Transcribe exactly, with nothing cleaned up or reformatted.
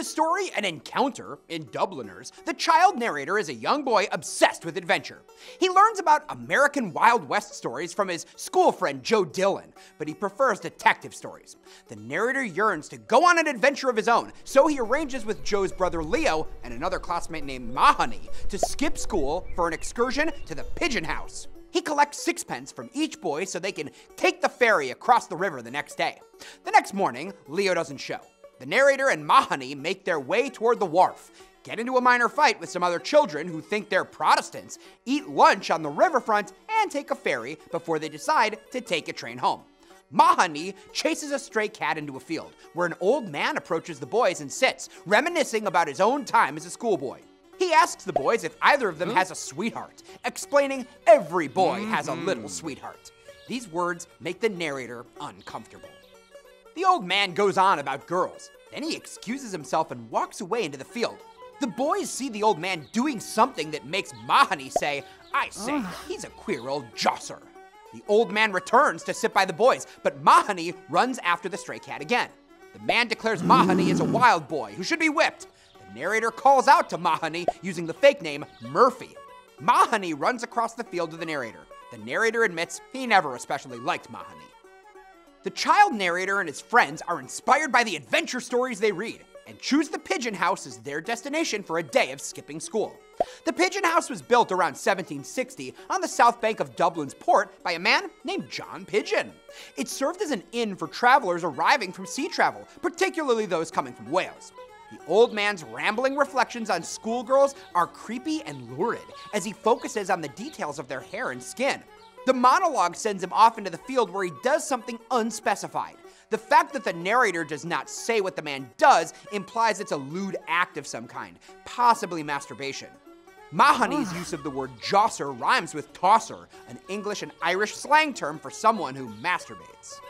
the story An Encounter, in Dubliners, the child narrator is a young boy obsessed with adventure. He learns about American Wild West stories from his school friend Joe Dillon, but he prefers detective stories. The narrator yearns to go on an adventure of his own, so he arranges with Joe's brother Leo and another classmate named Mahoney to skip school for an excursion to the Pigeon House. He collects sixpence from each boy so they can take the ferry across the river the next day. The next morning, Leo doesn't show. The narrator and Mahoney make their way toward the wharf, get into a minor fight with some other children who think they're Protestants, eat lunch on the riverfront, and take a ferry before they decide to take a train home. Mahoney chases a stray cat into a field, where an old man approaches the boys and sits, reminiscing about his own time as a schoolboy. He asks the boys if either of them has a sweetheart, explaining every boy has a little sweetheart. These words make the narrator uncomfortable. The old man goes on about girls, then he excuses himself and walks away into the field. The boys see the old man doing something that makes Mahoney say, "I say, he's a queer old josser." The old man returns to sit by the boys, but Mahoney runs after the stray cat again. The man declares Mahoney is a wild boy who should be whipped. Narrator calls out to Mahoney using the fake name Murphy. Mahoney runs across the field to the narrator. The narrator admits he never especially liked Mahoney. The child narrator and his friends are inspired by the adventure stories they read and choose the Pigeon House as their destination for a day of skipping school. The Pigeon House was built around seventeen sixty on the south bank of Dublin's port by a man named John Pigeon. It served as an inn for travelers arriving from sea travel, particularly those coming from Wales. The old man's rambling reflections on schoolgirls are creepy and lurid as he focuses on the details of their hair and skin. The monologue sends him off into the field where he does something unspecified. The fact that the narrator does not say what the man does implies it's a lewd act of some kind, possibly masturbation. Mahoney's use of the word josser rhymes with tosser, an English and Irish slang term for someone who masturbates.